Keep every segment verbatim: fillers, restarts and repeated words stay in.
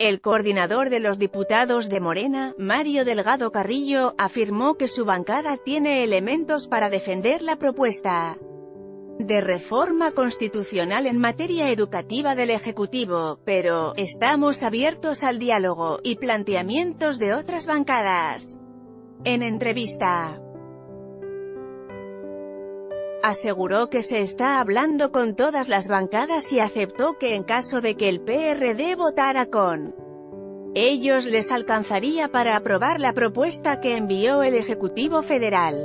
El coordinador de los diputados de Morena, Mario Delgado Carrillo, afirmó que su bancada tiene elementos para defender la propuesta de reforma constitucional en materia educativa del Ejecutivo, pero «estamos abiertos al diálogo y planteamientos de otras bancadas». En entrevista, aseguró que se está hablando con todas las bancadas y aceptó que en caso de que el P R D votara con ellos les alcanzaría para aprobar la propuesta que envió el Ejecutivo Federal.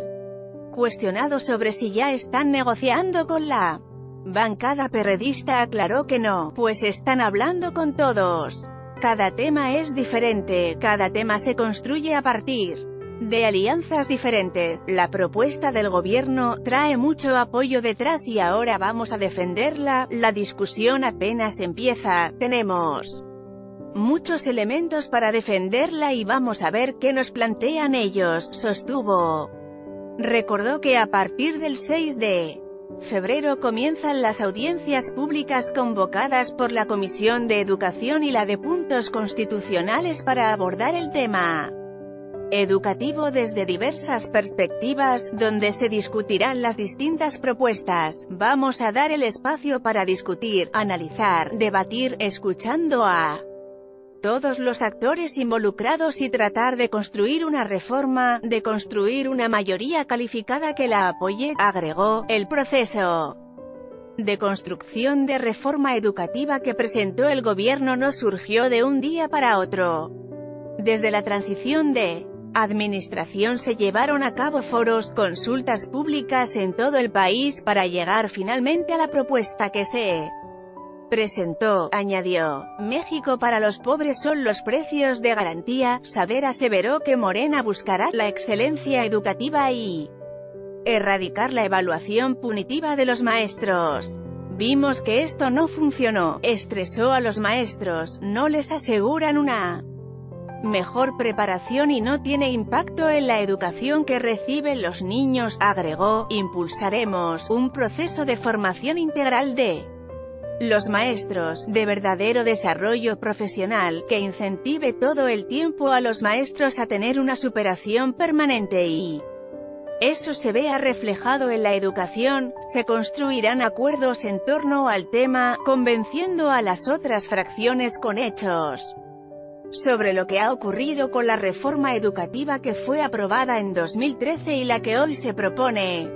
Cuestionado sobre si ya están negociando con la bancada perredista, aclaró que no, pues están hablando con todos. Cada tema es diferente, cada tema se construye a partir de alianzas diferentes. La propuesta del gobierno trae mucho apoyo detrás y ahora vamos a defenderla. La discusión apenas empieza, tenemos muchos elementos para defenderla y vamos a ver qué nos plantean ellos, sostuvo. Recordó que a partir del seis de febrero comienzan las audiencias públicas convocadas por la Comisión de Educación y la de Puntos Constitucionales para abordar el tema educativo desde diversas perspectivas, donde se discutirán las distintas propuestas. Vamos a dar el espacio para discutir, analizar, debatir, escuchando a todos los actores involucrados y tratar de construir una reforma, de construir una mayoría calificada que la apoye, agregó. El proceso de construcción de reforma educativa que presentó el gobierno no surgió de un día para otro. Desde la transición de administración se llevaron a cabo foros, consultas públicas en todo el país para llegar finalmente a la propuesta que se presentó, añadió. México para los pobres son los precios de garantía. Saber aseveró que Morena buscará la excelencia educativa y erradicar la evaluación punitiva de los maestros. Vimos que esto no funcionó, estresó a los maestros, no les aseguran una mejor preparación y no tiene impacto en la educación que reciben los niños, agregó. Impulsaremos un proceso de formación integral de los maestros, de verdadero desarrollo profesional, que incentive todo el tiempo a los maestros a tener una superación permanente y eso se vea reflejado en la educación. Se construirán acuerdos en torno al tema, convenciendo a las otras fracciones con hechos sobre lo que ha ocurrido con la reforma educativa que fue aprobada en dos mil trece y la que hoy se propone.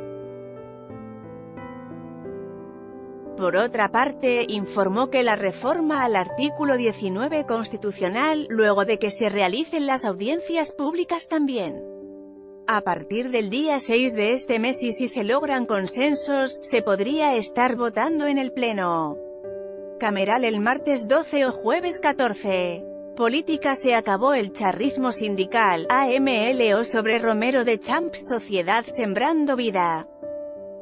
Por otra parte, informó que la reforma al artículo diecinueve constitucional, luego de que se realicen las audiencias públicas también, a partir del día seis de este mes, y si se logran consensos, se podría estar votando en el pleno cameral el martes doce o jueves catorce. Política. Se acabó el charrismo sindical. A M L O sobre Romero Deschamps. Sociedad Sembrando Vida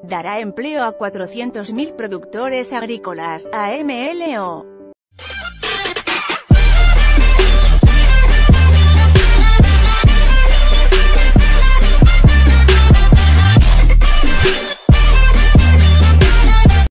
dará empleo a cuatrocientos mil productores agrícolas. A M L O